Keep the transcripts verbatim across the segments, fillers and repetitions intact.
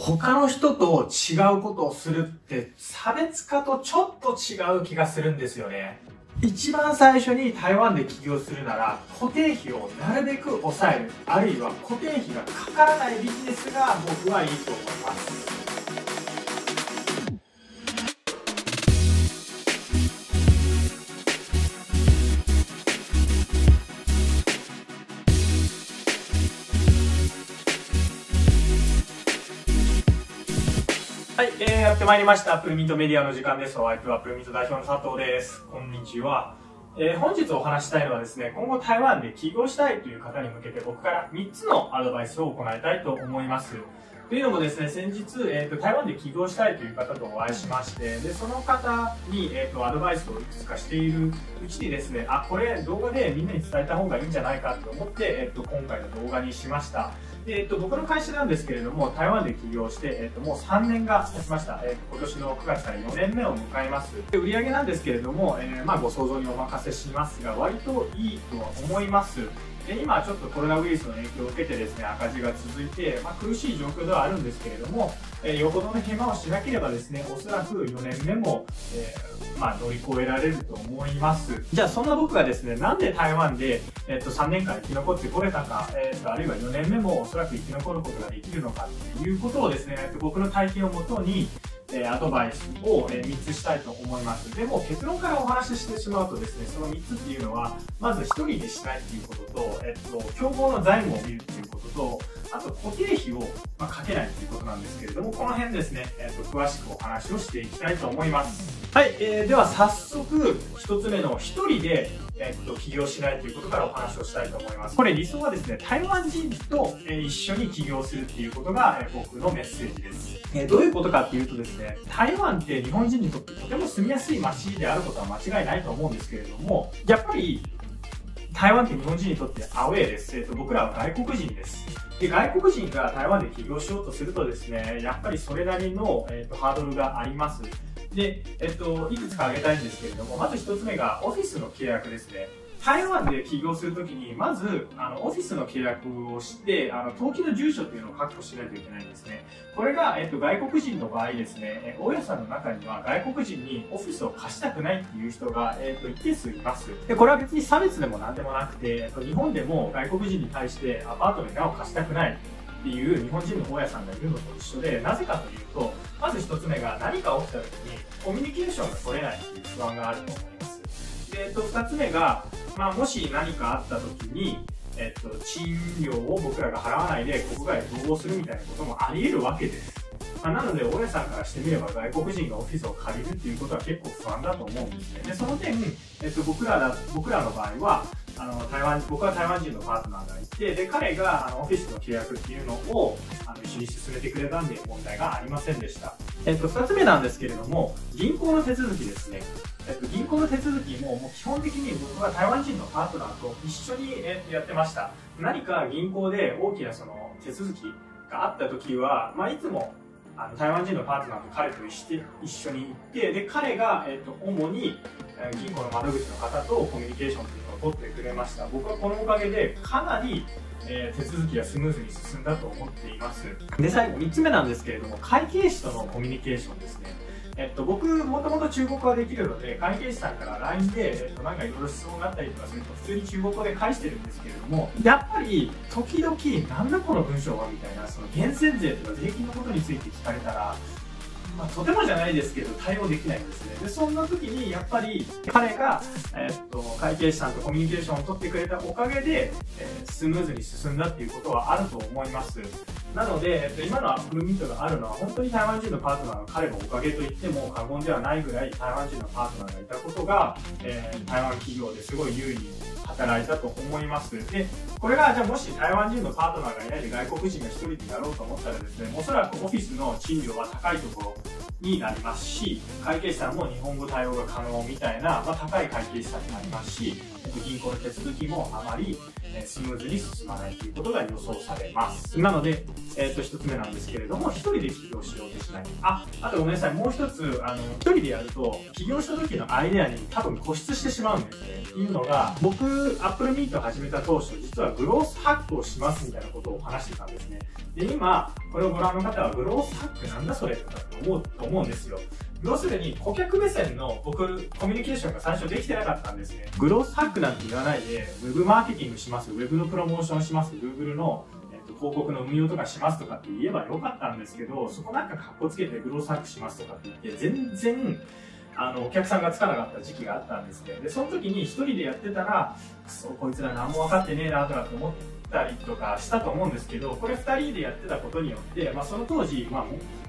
他の人と違うことをするって差別化とちょっと違う気がするんですよね。一番最初に台湾で起業するなら固定費をなるべく抑える、あるいは固定費がかからないビジネスが僕はいいと思います。はい、えー、やってまいりましたアップルミートメディアの時間です。お相手はアップルミート代表の佐藤です。こんにちは、えー、本日お話したいのはですね、今後台湾で起業したいという方に向けて僕からみっつのアドバイスを行いたいと思います。というのもですね、先日、えー、と台湾で起業したいという方とお会いしまして、でその方に、えー、とアドバイスをいくつかしているうちにですね、あ、これ動画でみんなに伝えた方がいいんじゃないかと思って、えー、と今回の動画にしました。えっと僕の会社なんですけれども、台湾で起業して、えっともうさんねんが経ちました。えっと今年のくがつからよねんめを迎えます。で、売上なんですけれども、えー、まあご想像にお任せしますが、割といいとは思います。で、今ちょっとコロナウイルスの影響を受けてですね、赤字が続いて、まあ、苦しい状況ではあるんですけれども、えー、よほどの手間をしなければですね、おそらくよねんめも、えー、まあ乗り越えられると思います。じゃあそんな僕がですね、なんで台湾で、えっとさんねんかん生き残ってこれたか、えっとあるいはよねんめもおそらく生き残ることができるのかということをですね、僕の体験をもとに、えー、アドバイスを、えー、みっつしたいと思います。でも結論からお話ししてしまうとですね、そのみっつっていうのは、まずひとりでしないっていうことと、えっと、競合の財務を見るっていうことと、あと固定費を、まあ、かけないっていうことなんですけれども、この辺ですね、えっと、詳しくお話をしていきたいと思います。はい、えー、では早速、ひとつめのひとりで、えっと、起業しないということからお話をしたいと思います。これ理想はですね、台湾人と一緒に起業するっていうことが僕のメッセージです。えー、どういうことかっていうとですね、台湾って日本人にとってとても住みやすい街であることは間違いないと思うんですけれども、やっぱり台湾って日本人にとってアウェーです。えっと、僕らは外国人です。で、外国人が台湾で起業しようとするとですね、やっぱりそれなりの、えっと、ハードルがあります。で、えっと、いくつか挙げたいんですけれども、まず一つ目がオフィスの契約ですね。台湾で起業するときに、まず、あの、オフィスの契約をして、あの、登記の住所っていうのを確保しないといけないんですね。これが、えっと、外国人の場合ですね、大家さんの中には外国人にオフィスを貸したくないっていう人が、えっと、一定数います。で、これは別に差別でもなんでもなくて、えっと、日本でも外国人に対してアパートの部屋を貸したくないっていう日本人の大家さんがいるのと一緒で、なぜかというと、まず一つ目が何か起きた時にコミュニケーションが取れないっていう不安があると思います。で、えっと、二つ目が、まあ、もし何かあった時に、えっと、賃料を僕らが払わないで国外に逃亡するみたいなこともあり得るわけです。まあ、なので、大家さんからしてみれば外国人がオフィスを借りるっていうことは結構不安だと思うんですね。で、その点、えっと、僕らだ、僕らの場合は、あの、台湾、僕は台湾人のパートナーがいて、で、彼が、あの、オフィスの契約っていうのを、あの、一緒に進めてくれたんで問題がありませんでした。えっと、二つ目なんですけれども、銀行の手続きですね。えっと、銀行の手続きも、もう基本的に僕は台湾人のパートナーと一緒に、えっと、やってました。何か銀行で大きなその、手続きがあった時は、まあ、いつも、あの台湾人のパートナーと彼と一緒に行って、で、彼が、えっと、主に銀行の窓口の方とコミュニケーションというのを取ってくれました。僕はこのおかげでかなり、えー、手続きがスムーズに進んだと思っています。で、最後みっつめなんですけれども、会計士とのコミュニケーションですね。えっと、僕、もともと中国語ができるので、会計士さんから ライン で、えっと、なんかいろいろ質問があったりとかすると、普通に中国語で返してるんですけれども、やっぱり、時々、なんだこの文章はみたいな、その、源泉税とか税金のことについて聞かれたら、まあ、とてもじゃないですけど、対応できないんですね。で、そんな時に、やっぱり、彼が、えっと、会計士さんとコミュニケーションを取ってくれたおかげで、えー、スムーズに進んだっていうことはあると思います。なので、えっと、今のアップルミートがあるのは本当に台湾人のパートナーの彼のおかげと言っても過言ではないぐらい台湾人のパートナーがいたことが、えー、台湾企業ですごい有利に働いたと思います。で、これがじゃあもし台湾人のパートナーがいないで外国人が一人でやろうと思ったらですね、おそらくオフィスの賃料は高いところになりますし、会計士さんも日本語対応が可能みたいな、まあ、高い会計士さんになりますし、銀行の手続きもあまりスムーズに進まないということが予想されます。なので、えー、と一つ目なんですけれども、一人で起業しようとしない。あ、あとごめんなさい、もう一つ、あの、一人でやると、起業した時のアイデアに多分固執してしまうんですね。っていうのが、僕、Apple Meet を始めた当初、実はグロースハックをしますみたいなことを話してたんですね。で、今、これをご覧の方は、グロースハックなんだそれとかって思うと思うんですよ。要するに顧客目線の僕コミュニケーションが最初できてなかったんですね。グロースハックなんて言わないで、ウェブマーケティングします、ウェブのプロモーションします、Google の、えっと、広告の運用とかしますとかって言えばよかったんですけど、そこなんかカッコつけてグロースハックしますとかって言って、全然、あの、お客さんがつかなかった時期があったんですね。で、その時に一人でやってたら、くそ、こいつら何も分かってねえなとかって思って、たりとかしたと思うんですけど、これふたりでやってたことによって、まあ、その当時、まあ、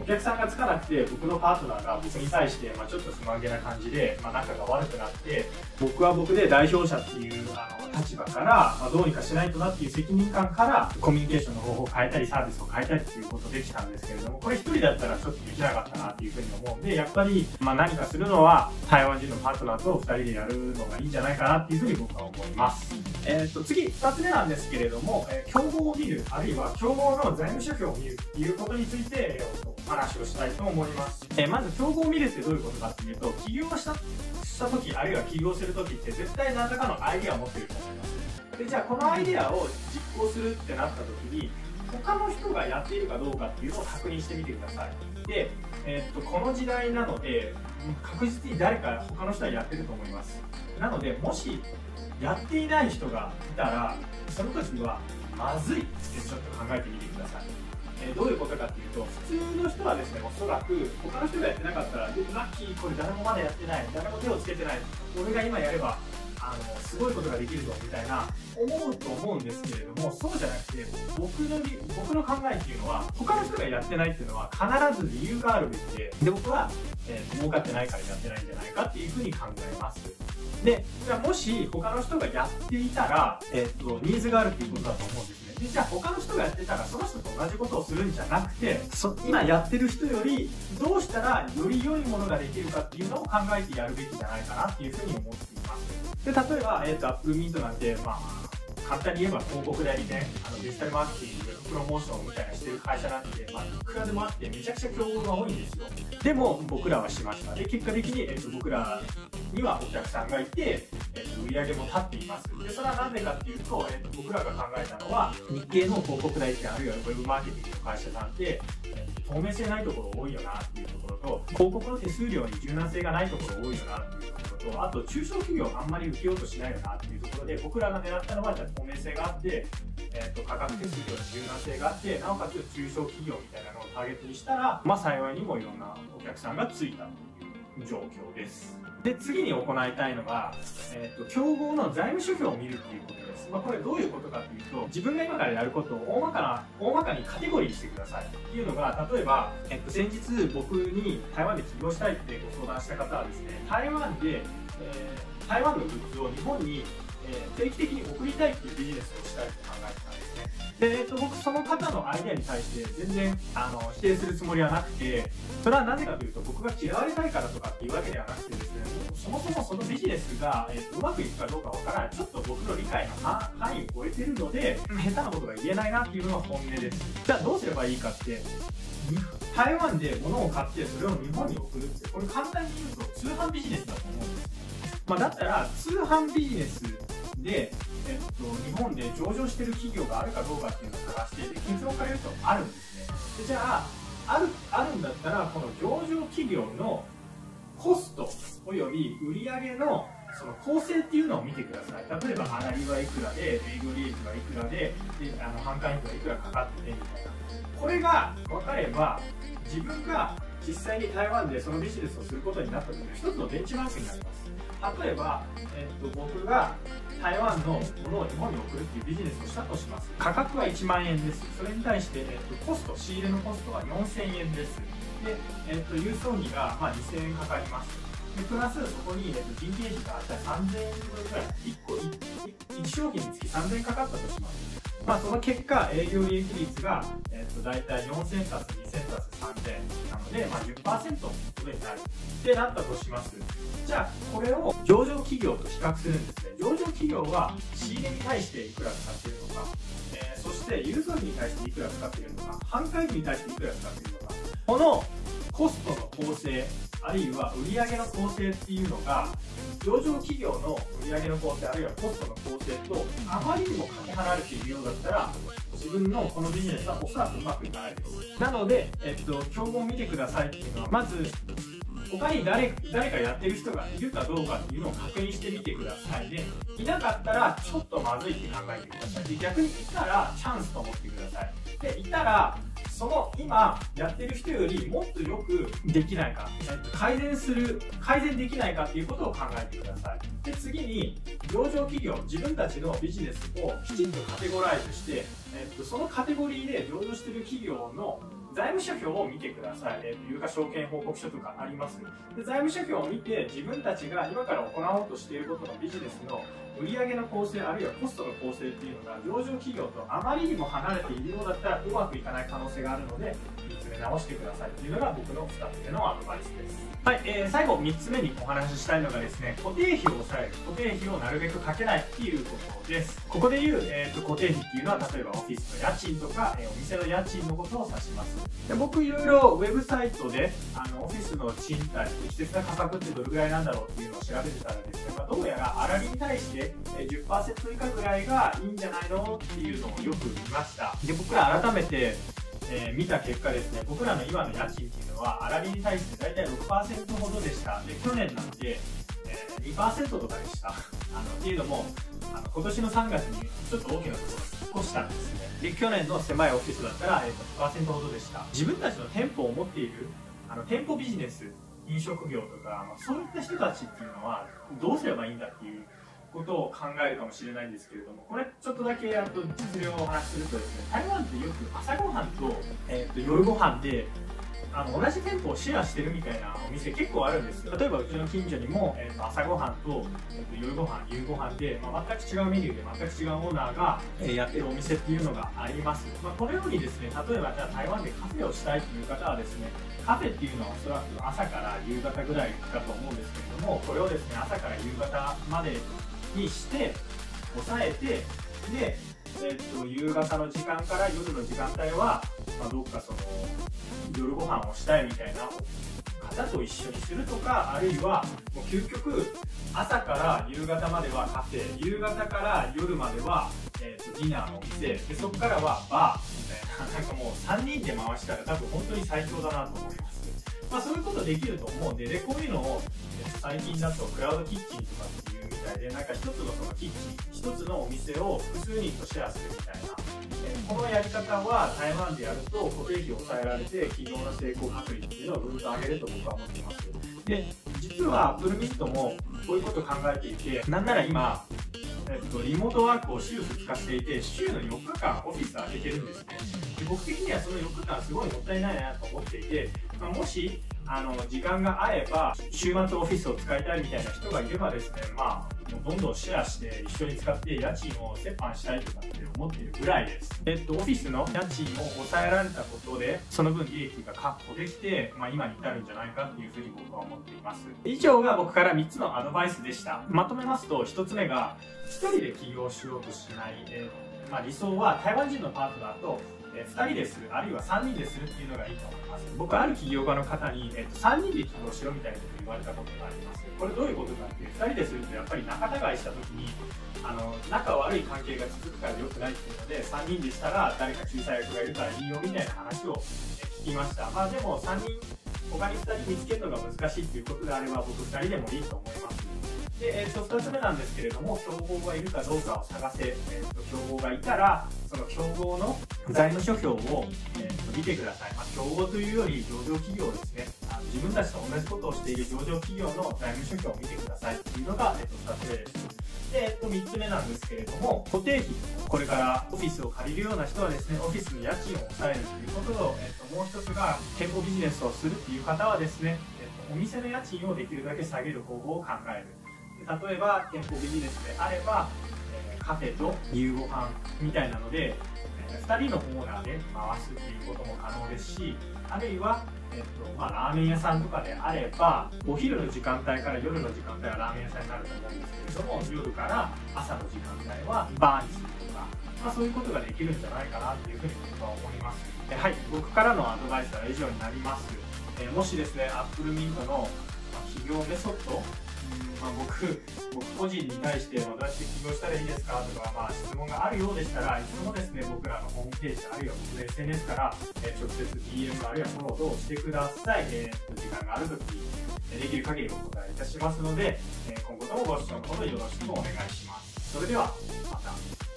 お客さんがつかなくて僕のパートナーが僕に対して、まあ、ちょっと不満げな感じで、まあ、仲が悪くなって、僕は僕で代表者っていうあの立場から、まあ、どうにかしないとなっていう責任感からコミュニケーションの方法を変えたりサービスを変えたりっていうことできたんですけれども、これひとりだったらちょっとできなかったなっていうふうに思うんで、やっぱり、まあ、何かするのは台湾人のパートナーとふたりでやるのがいいんじゃないかなっていうふうに僕は思います。えーと、次ふたつめなんですけれども、えー、競合を見る、あるいは競合の財務諸表を見るということについて、えー、お話をしたいと思います。えー、まず競合を見るってどういうことかっていうと、起業した、した時、あるいは起業する時って絶対何らかのアイデアを持っていると思います。で、じゃあこのアイデアを実行するってなった時に、他の人がやっているかどうかっていうのを確認してみてください。で、えー、っとこの時代なので確実に誰か他の人はやってると思います。なので、もしやっていない人がいたら、その時はまずいってちょっと考えてみてください。えー、どういうことかっていうと、普通の人はですね、おそらく他の人がやってなかったら、ラッキー、これ誰もまだやってない、誰も手をつけてない、俺が今やればあのすごいことができるぞみたいな思うと思うんですけれども、そうじゃなくて、僕の僕の考えっていうのは、他の人がやってないっていうのは必ず理由があるべきで、で僕は、えー、儲かってないからやってないんじゃないかっていうふうに考えます。で、じゃあもし他の人がやっていたら、えー、とニーズがあるっていうことだと思うんですね。で、じゃあ他の人がやってたらその人と同じことをするんじゃなくて、今やってる人よりどうしたらより良いものができるかっていうのを考えてやるべきじゃないかなっていうふうに思っています。で、例えば、えー、と Apple Meet なんて、まあ簡単に言えば広告代理店、あのデジタルマーケティング、プロモーションみたいなしてる会社なんて、まあ、いくらでもあってめちゃくちゃ競合が多いんですよ。でも僕らはしました。で、結果的に、えっと、僕らにはお客さんがいて、えっと、売り上げも立っています。で、それは何でかっていうと、えっと、僕らが考えたのは、日系の広告代理店あるいはウェブマーケティングの会社なんて、えっと、透明性ないところ多いよなっていうところと、広告の手数料に柔軟性がないところ多いよなっていうところと、あと中小企業あんまり受けようとしないよなっていうところで、僕らが狙ったのは、じゃあ透明性があって、えー、と価格手数料に柔軟性があって、なおかつ中小企業みたいなのをターゲットにしたら、まあ、幸いにもいろんなお客さんがついたという状況です。で、次に行いたいのが、えー、と競合の財務諸表を見るということです。まあ、これどういうことかというと、自分が今からやることを大まかな大まかにカテゴリーしてくださいっていうのが、例えば、えー、と先日僕に台湾で起業したいってご相談した方はですね、台湾で、えー、台湾のグッズを日本に定期的に送りたいっていうビジネスをしたいと考えてたんですね。で、えっと、僕その方のアイデアに対して全然あの否定するつもりはなくて、それはなぜかというと、僕が嫌われたいからとかっていうわけではなくてですね、そもそもそのビジネスが、えっと、うまくいくかどうかわからない、ちょっと僕の理解の範囲を超えてるので、下手なことが言えないなっていうのが本音です。じゃあどうすればいいかって、台湾で物を買ってそれを日本に送るって、これ簡単に言うと通販ビジネスだと思うんです。まあ、だったら通販ビジネスで、えっと、日本で上場している企業があるかどうかっていうのを探して、で結論から言うとあるんですね。で、じゃああ る, あるんだったら、この上場企業のコストおよび売上のその構成っていうのを見てください。例えば粗利はいくらで、営業利益はいくら で, であの販管費はいくらかかっててみたいな、これが分かれば、自分が実際に台湾でそのビジネスをすることになった時の一つのベンチマークになります。例えば、えっと、僕が台湾のものを日本に送るっていうビジネスをしたとします。価格はいちまんえんです。それに対して、えっと、コスト、仕入れのコストはよんせんえんです。で、えっと、郵送費が、まあ、にせんえんかかります。でプラスそこに、えっと、人件費がさんぜんえんぶんぐらいいっこ いち, いち商品につきさんぜんえんかかったとします。まあその結果営業利益率が、えー、と大体よんせんたすにせんたすさんぜんなので、まあ、じゅっパーセント ということになるってなったとします。じゃあこれを上場企業と比較するんですね。上場企業は仕入れに対していくら使っているのか、えー、そして融通費に対していくら使っているのか、販管費に対していくら使っているのか、このコストの構成あるいは売上の構成っていうのが上場企業の売上の構成あるいはコストの構成とあまりにもかけ離れているようだったら自分のこのビジネスはおそらくうまくいかないです。なので、えっと、競合を見てくださいっていうのはまず他に 誰, 誰かやってる人がいるかどうかっていうのを確認してみてください。でいなかったらちょっとまずいって考えてください。で逆にいたらチャンスと思ってください。でいたらその今やってる人よりもっとよくできないか、改善する改善できないかっていうことを考えてください。で次に上場企業自分たちのビジネスをきちんとカテゴライズして、えっと、そのカテゴリーで上場してる企業の財務諸表を見てください。えー、有価証券報告書とかあります。で財務諸表を見て自分たちが今から行おうとしていることのビジネスの売上の構成あるいはコストの構成っていうのが上場企業とあまりにも離れているようだったらうまくいかない可能性があるので見つめ直してくださいっていうのが僕のふたつめのアドバイスです。はい、えー、最後みっつめにお話ししたいのがですね、固定費を抑える、固定費をなるべくかけないっていうことです。ここで言う、えー、と固定費っていうのは例えばオフィスの家賃とか、えー、お店の家賃のことを指します。で僕いろいろウェブサイトであのオフィスの賃貸適切な価格ってどれぐらいなんだろうっていうのを調べてたらですね、まあ、どうやら粗利に対してじゅっパーセント 以下ぐらいがいいんじゃないのっていうのをよく見ました。で僕ら改めて、えー、見た結果ですね、僕らの今の家賃っていうのは粗利に対して大体 ろくパーセント ほどでした。で去年なので、えー、にパーセント とかでしたあのっていうのもあの今年のさんがつにちょっと大きなところに引っ越したんですね。で去年の狭いオフィスだったら、えー、ごパーセント ほどでした。自分たちの店舗を持っているあの店舗ビジネス、飲食業とか、まあ、そういった人たちっていうのはどうすればいいんだっていうことを考えるかもしれないんですけれども、これちょっとだけやっと実例をお話しするとですね、台湾ってよく朝ごはんと、えー、と夜ごはんであの同じ店舗をシェアしてるみたいなお店結構あるんですよ。例えばうちの近所にも、えー、と朝ごはんと、えー、と夜ごはん夕ごはんで、まあ、全く違うメニューで全く違うオーナーが、えー、やってるお店っていうのがあります。まあ、このようにですね、例えばじゃあ台湾でカフェをしたいという方はですね、カフェっていうのはおそらく朝から夕方ぐらいだと思うんですけれども、これをですね朝から夕方までにして抑えて、で、えー、と夕方の時間から夜の時間帯は、まあ、どっかその夜ご飯をしたいみたいな方と一緒にするとか、あるいはもう究極朝から夕方まではカフェ、夕方から夜までは、えー、とディナーのお店で、そこからはバーみたいな、なんかもうさんにんで回したら多分本当に最強だなと思います。まあ、そういうことできると思うんで、でこういうのを最近だとクラウドキッチンとかっていうみたいで、なんか一つのそのキッチン、一つのお店を複数人とシェアするみたいな、このやり方は台湾でやると固定費を抑えられて企業の成功確率っていうのをぐんと上げると僕は思ってます。で実はアップルミントもこういうことを考えていて、なんなら今えっと、リモートワークを週ふつか化していて、週のよっかかんオフィス開けてるんですね。で僕的にはそのよっかかんすごいもったいないなと思っていて、まあ、もしあの時間が合えば週末オフィスを使いたいみたいな人がいればですね、まあ、もうどんどんシェアして一緒に使って家賃を折半したいとかって思っているぐらいです。えっと、オフィスの家賃を抑えられたことでその分利益が確保できて、まあ、今に至るんじゃないかっていうふうに僕は思っています。以上が僕からみっつのアドバイスでした。まとめますと、ひとつめがひとりで起業しようとしない、えーまあ、理想は台湾人のパートナーとふたりでする、あるいはさんにんでするっていうのがいいと思います。僕はある起業家の方に、えっと、さんにんで起業しろみたいなことを言われたことがあります。これどういうことかっていう、ふたりでするとやっぱり仲違いした時にあの仲悪い関係が続くから良くないっていうので、さんにんでしたら誰か仲裁役がいるからいいよみたいな話を聞きました。まあでもさんにん他にふたり見つけるのが難しいっていうことであれば僕ふたりでもいいと思います。で、えー、とふたつめなんですけれども、競合がいるかどうかを探せ、えー、と競合がいたらその競合の財務諸表を、えー、と見てください。まあ、競合というより上場企業ですね、あの自分たちと同じことをしている上場企業の財務諸表を見てくださいっていうのが、えー、とふたつめです。で、えー、とみっつめなんですけれども、固定費、これからオフィスを借りるような人はですね、オフィスの家賃を抑えるということと、えー、ともう一つが店舗ビジネスをするっていう方はですね、えー、とお店の家賃をできるだけ下げる方法を考える。例えば店舗ビジネスであればカフェと夕ご飯みたいなのでふたりのオーナーで回すっていうことも可能ですし、あるいは、えっとまあ、ラーメン屋さんとかであればお昼の時間帯から夜の時間帯はラーメン屋さんになると思うんですけれども、夜から朝の時間帯はバーにするとか、まあ、そういうことができるんじゃないかなっていうふうに僕は思います。えはい、僕からのアドバイスは以上になります。えもしですね Apple Mint の企業メソッド、まあ、僕, 僕個人に対してどうやって起業したらいいですかとか、まあ、質問があるようでしたらいつもですね僕らのホームページあるいは僕の エスエヌエス から、えー、直接 ディーエム あるいはフォローをしてください。えー、時間があるときできる限りお答えいたしますので、えー、今後ともご視聴のほどよろしくお願いします。それではまた。